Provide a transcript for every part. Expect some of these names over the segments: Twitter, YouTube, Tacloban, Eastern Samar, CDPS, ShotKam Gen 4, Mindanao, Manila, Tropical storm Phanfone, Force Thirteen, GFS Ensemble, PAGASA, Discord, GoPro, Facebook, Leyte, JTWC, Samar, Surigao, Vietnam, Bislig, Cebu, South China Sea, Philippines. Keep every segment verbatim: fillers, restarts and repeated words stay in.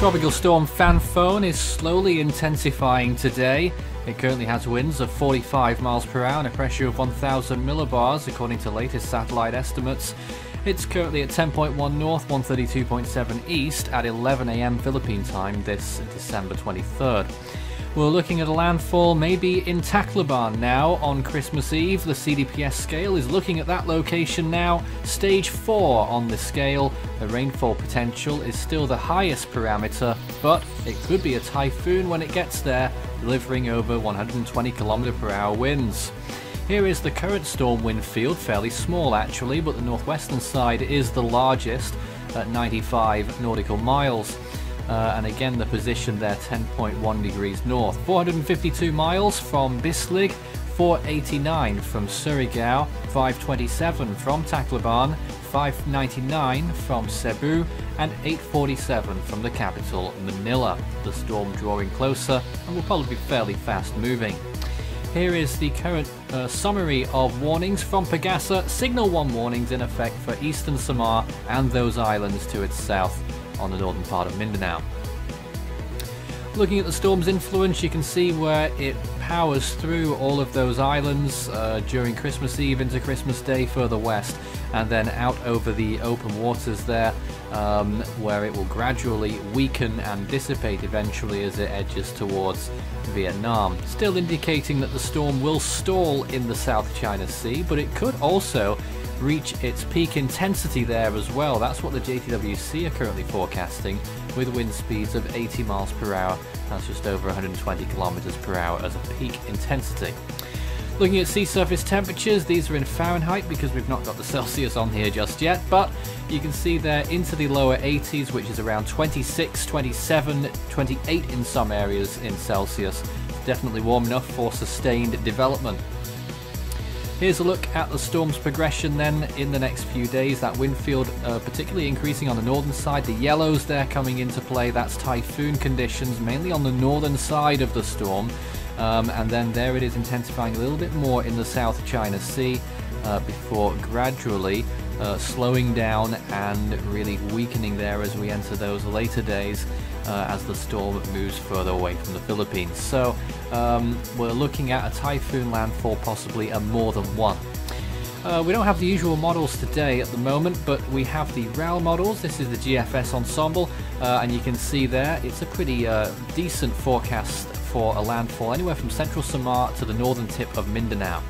Tropical storm Phanfone is slowly intensifying today. It currently has winds of forty-five miles per hour and a pressure of one thousand millibars according to latest satellite estimates. It's currently at ten point one north, one thirty-two point seven east at eleven a m Philippine time this December twenty-third. We're looking at a landfall maybe in Tacloban now on Christmas Eve. The C D P S scale is looking at that location now, stage four on the scale. The rainfall potential is still the highest parameter, but it could be a typhoon when it gets there, delivering over one hundred twenty kilometers per hour winds. Here is the current storm wind field, fairly small actually, but the northwestern side is the largest at ninety-five nautical miles. Uh, and again the position there, ten point one degrees north. four hundred fifty-two miles from Bislig, four eighty-nine from Surigao, five twenty-seven from Tacloban, five ninety-nine from Cebu, and eight forty-seven from the capital, Manila. The storm drawing closer and will probably be fairly fast moving. Here is the current uh, summary of warnings from PAGASA. Signal one warnings in effect for Eastern Samar and those islands to its south on the northern part of Mindanao. Looking at the storm's influence, you can see where it powers through all of those islands uh, during Christmas Eve into Christmas Day further west, and then out over the open waters there, um, where it will gradually weaken and dissipate eventually as it edges towards Vietnam, still indicating that the storm will stall in the South China Sea, but it could also reach its peak intensity there as well. That's what the J T W C are currently forecasting, with wind speeds of eighty miles per hour. That's just over one hundred twenty kilometers per hour as a peak intensity. Looking at sea surface temperatures, these are in Fahrenheit because we've not got the Celsius on here just yet, but you can see they're into the lower eighties, which is around twenty-six, twenty-seven, twenty-eight in some areas in Celsius. Definitely warm enough for sustained development. Here's a look at the storm's progression then in the next few days. That wind field uh, particularly increasing on the northern side. The yellows there coming into play, that's typhoon conditions, mainly on the northern side of the storm. Um, and then there it is intensifying a little bit more in the South China Sea uh, before gradually uh, slowing down and really weakening there as we enter those later days uh, as the storm moves further away from the Philippines. So um, we're looking at a typhoon landfall, possibly a more than one. Uh, we don't have the usual models today at the moment, but we have the R A L models. This is the G F S Ensemble, uh, and you can see there it's a pretty uh, decent forecast for a landfall anywhere from central Samar to the northern tip of Mindanao.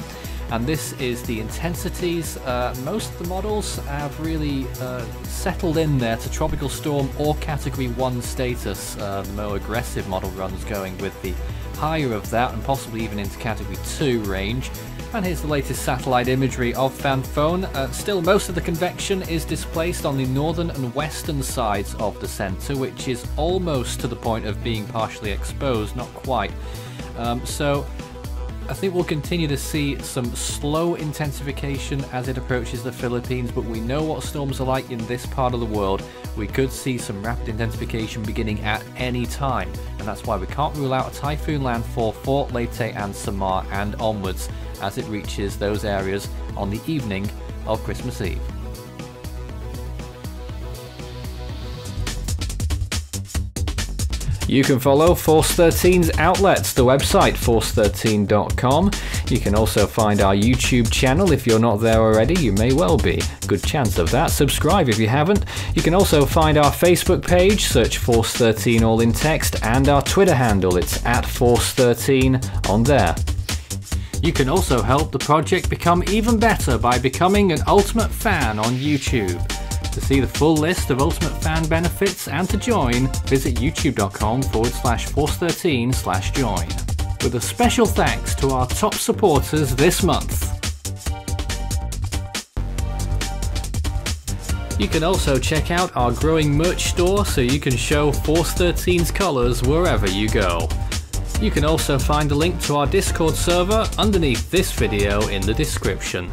And this is the intensities. Uh, most of the models have really uh, settled in there to tropical storm or category one status. Uh, the more aggressive model runs going with the higher of that and possibly even into category two range. And here's the latest satellite imagery of Phanfone. Uh, still, most of the convection is displaced on the northern and western sides of the centre, which is almost to the point of being partially exposed, not quite. Um, so I think we'll continue to see some slow intensification as it approaches the Philippines, but we know what storms are like in this part of the world. We could see some rapid intensification beginning at any time, and that's why we can't rule out a typhoon landfall for Leyte and Samar and onwards as it reaches those areas on the evening of Christmas Eve. You can follow Force Thirteen's outlets, the website force thirteen dot com. You can also find our YouTube channel if you're not there already. You may well be. Good chance of that. Subscribe if you haven't. You can also find our Facebook page, search Force thirteen all in text, and our Twitter handle, it's at Force thirteen on there. You can also help the project become even better by becoming an Ultimate Fan on YouTube. To see the full list of Ultimate Fan benefits and to join, visit youtube dot com forward slash force thirteen slash join. With a special thanks to our top supporters this month. You can also check out our growing merch store so you can show Force thirteen's colours wherever you go. You can also find a link to our Discord server underneath this video in the description.